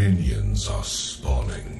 Minions are spawning.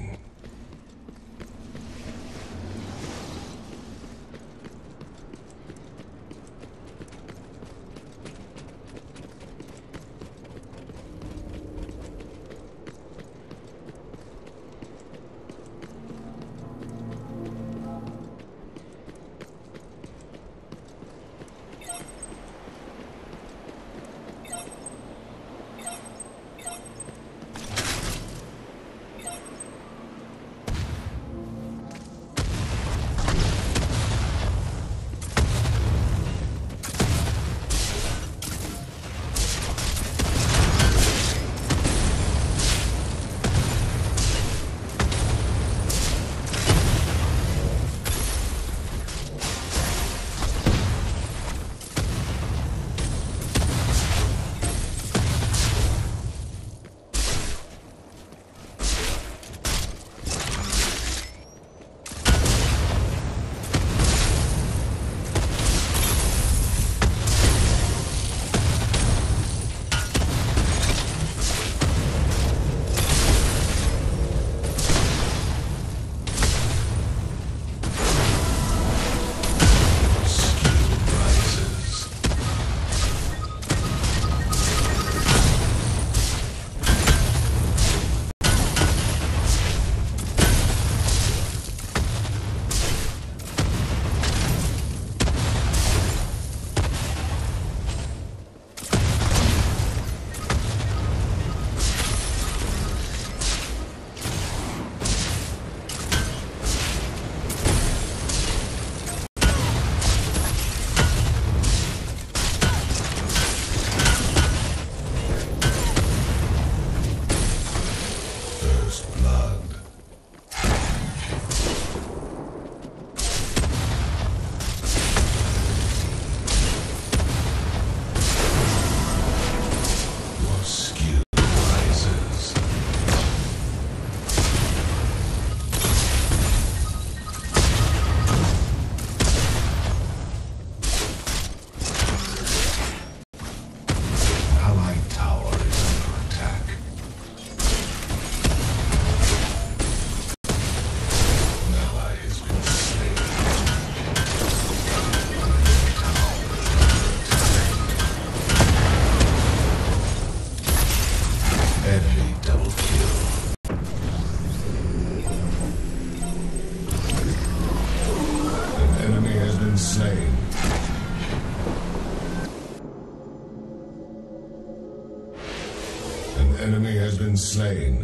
Enemy has been slain.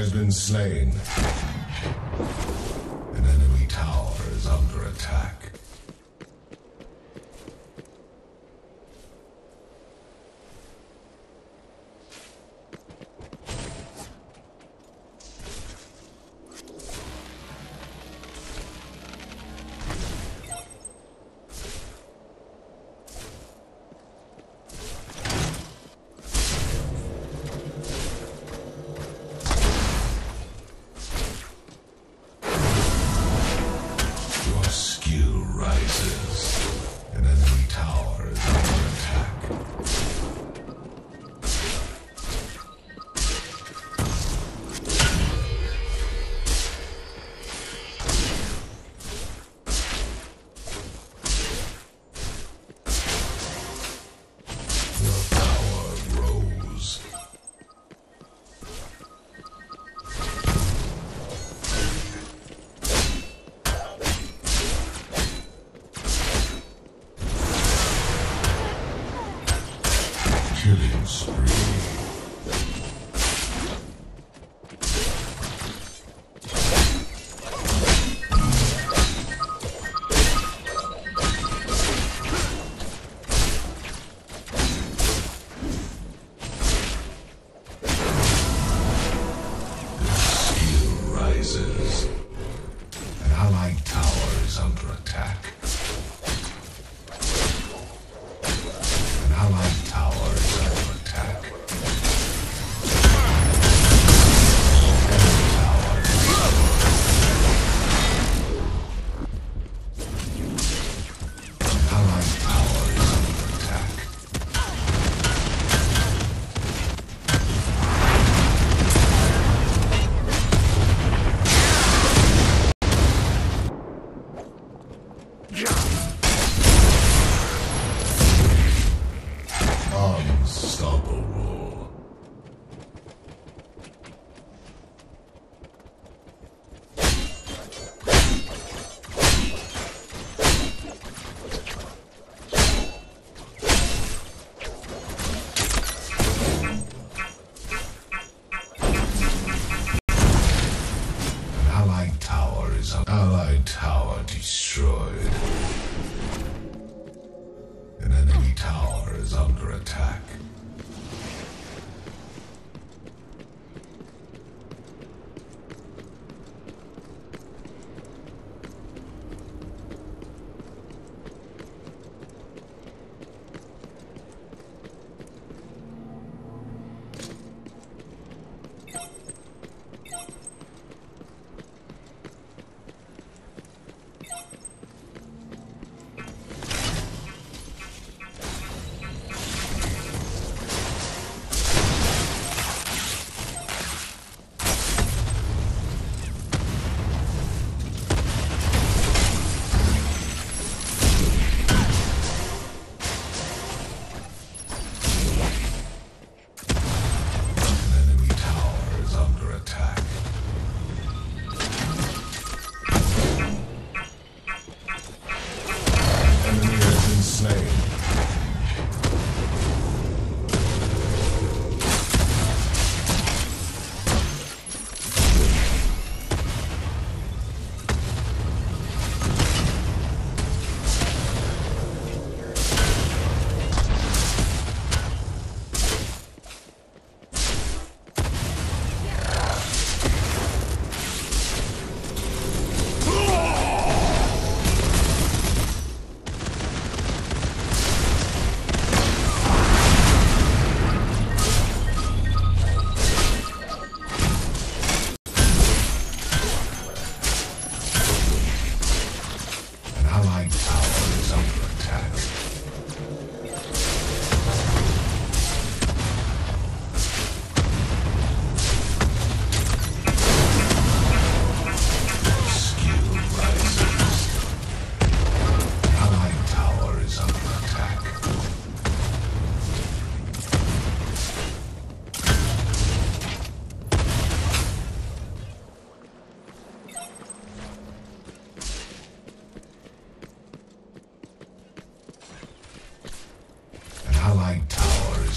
has been slain. An enemy tower is under attack. Allied tower destroyed. An enemy tower is under attack.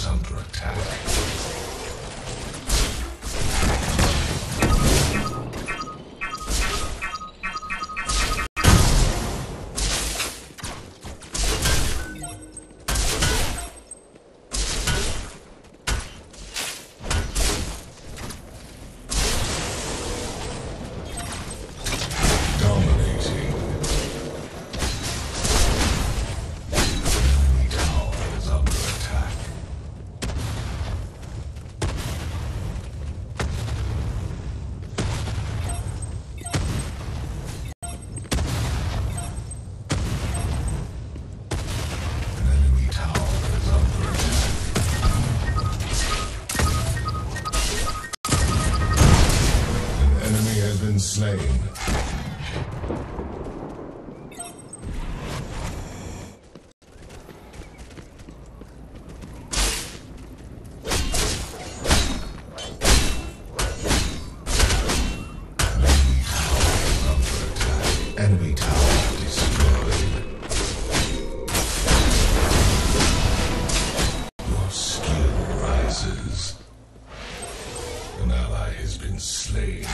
Under attack. slain. Enemy tower destroyed. Your skill rises. An ally has been slain.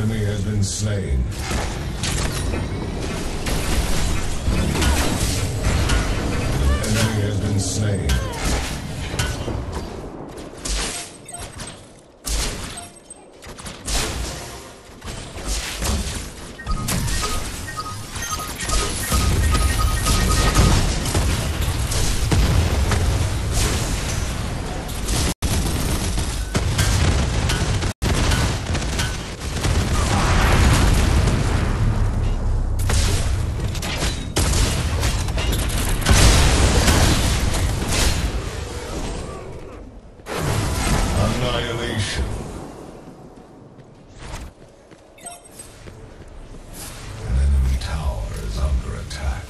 Enemy has been slain. Enemy has been slain. Annihilation. An enemy tower is under attack.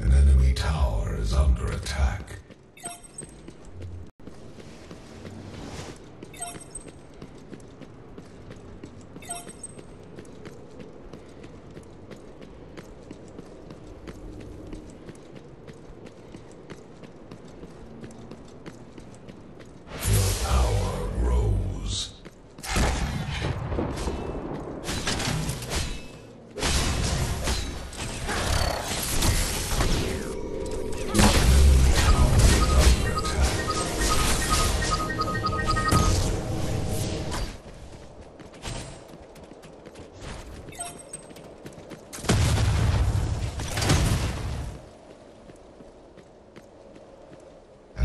An enemy tower is under attack.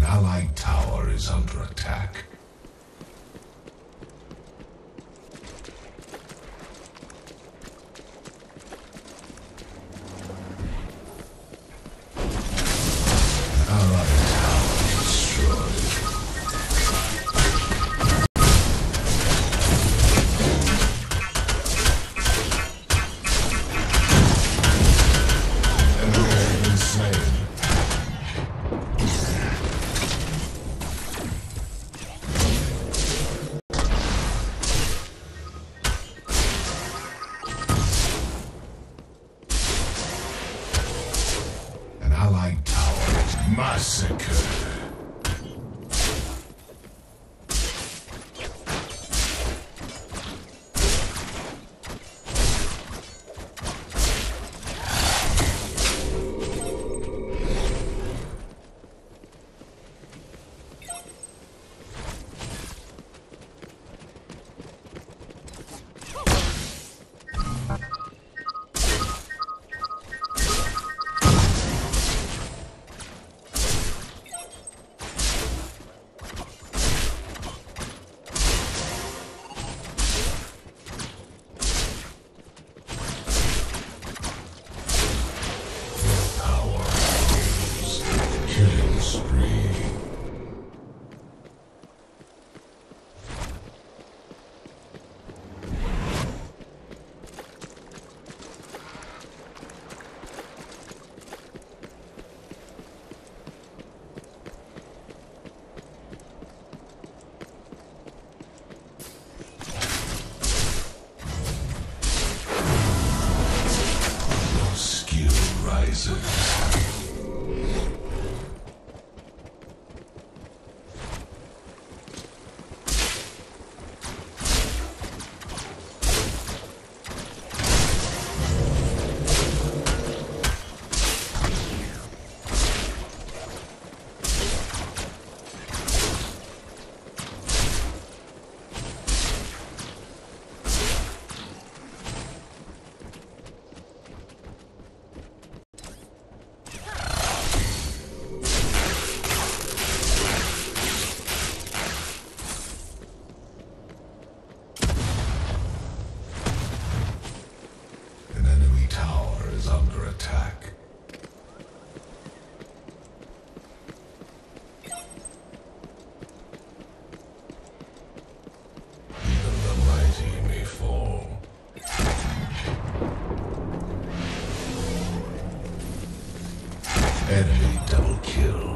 Allied tower is under attack. Allied towers massacre. is under attack. Enemy double kill.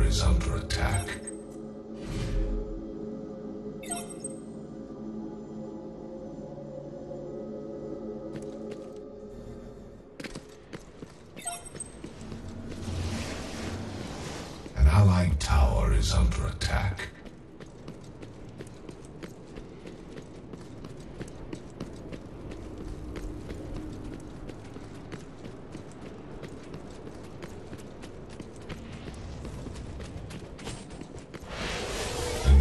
Is under attack. An allied tower is under attack.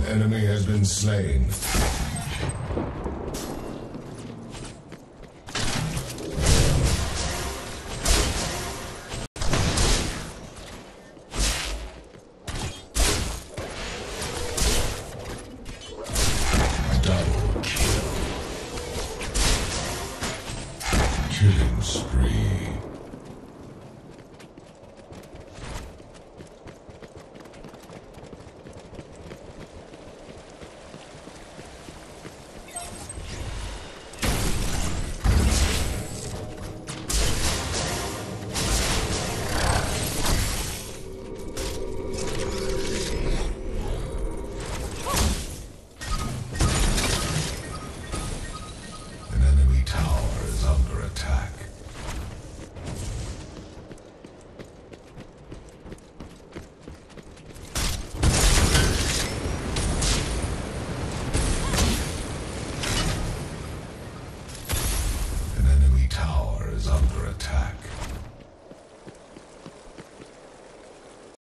Enemy has been slain. Double kill. Killing spree. Under attack.